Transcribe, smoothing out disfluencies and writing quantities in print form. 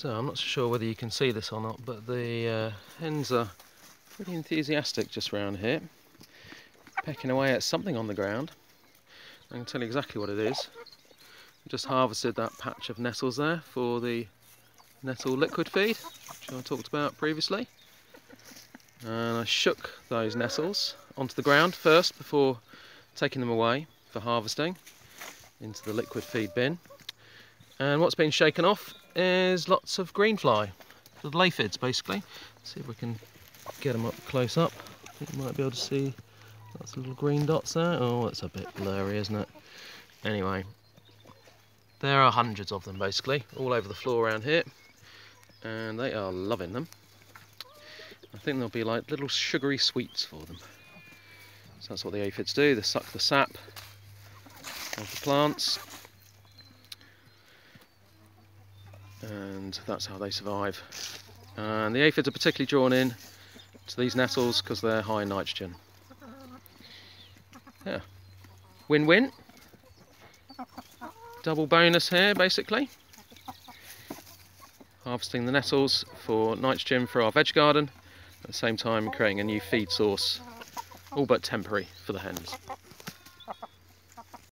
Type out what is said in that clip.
So I'm not sure whether you can see this or not, but the hens are pretty enthusiastic just round here, pecking away at something on the ground. I can tell you exactly what it is. We just harvested that patch of nettles there for the nettle liquid feed, which I talked about previously. And I shook those nettles onto the ground first before taking them away for harvesting into the liquid feed bin. And what's been shaken off is lots of greenfly, the aphids basically. Let's see if we can get them up close up. I think you might be able to see lots of little green dots there. Oh, that's a bit blurry, isn't it? Anyway, there are hundreds of them basically, all over the floor around here. And they are loving them. I think they'll be like little sugary sweets for them. So that's what the aphids do, they suck the sap of the plants. And that's how they survive. And the aphids are particularly drawn in to these nettles because they're high in nitrogen. Yeah, win-win. Double bonus here, basically. Harvesting the nettles for nitrogen for our veg garden, at the same time creating a new feed source, all but temporary, for the hens.